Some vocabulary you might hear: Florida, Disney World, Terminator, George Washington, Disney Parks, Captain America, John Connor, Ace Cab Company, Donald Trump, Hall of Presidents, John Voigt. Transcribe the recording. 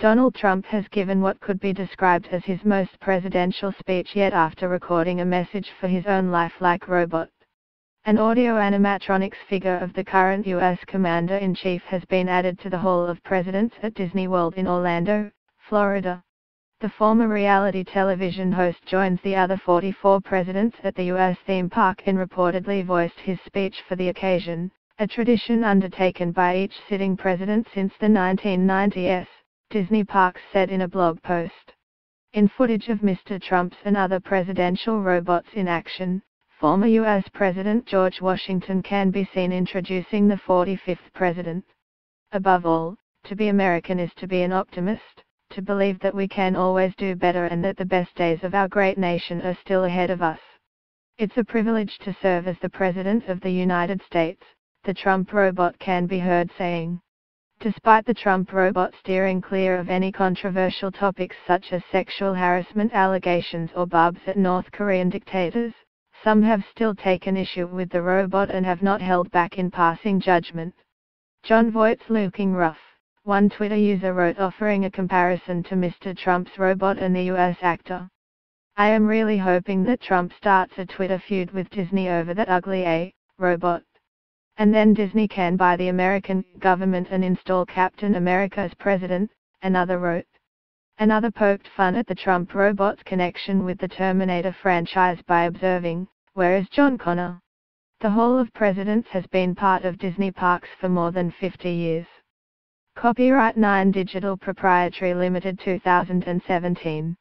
Donald Trump has given what could be described as his most presidential speech yet after recording a message for his own lifelike robot. An audio animatronics figure of the current U.S. Commander-in-Chief has been added to the Hall of Presidents at Disney World in Orlando, Florida. The former reality television host joins the other 44 presidents at the U.S. theme park and reportedly voiced his speech for the occasion, a tradition undertaken by each sitting president since the 1990s. Disney Parks said in a blog post. In footage of Mr. Trump's and other presidential robots in action, former U.S. President George Washington can be seen introducing the 45th president. Above all, to be American is to be an optimist, to believe that we can always do better and that the best days of our great nation are still ahead of us. It's a privilege to serve as the President of the United States, the Trump robot can be heard saying. Despite the Trump robot steering clear of any controversial topics such as sexual harassment allegations or barbs at North Korean dictators, some have still taken issue with the robot and have not held back in passing judgment. John Voigt's looking rough, one Twitter user wrote offering a comparison to Mr. Trump's robot and the US actor. I am really hoping that Trump starts a Twitter feud with Disney over that ugly robot. And then Disney can buy the American government and install Captain America as president, another wrote. Another poked fun at the Trump robot's connection with the Terminator franchise by observing, "Where is John Connor?" The Hall of Presidents has been part of Disney Parks for more than 50 years. Copyright 9 Digital Proprietary Limited 2017.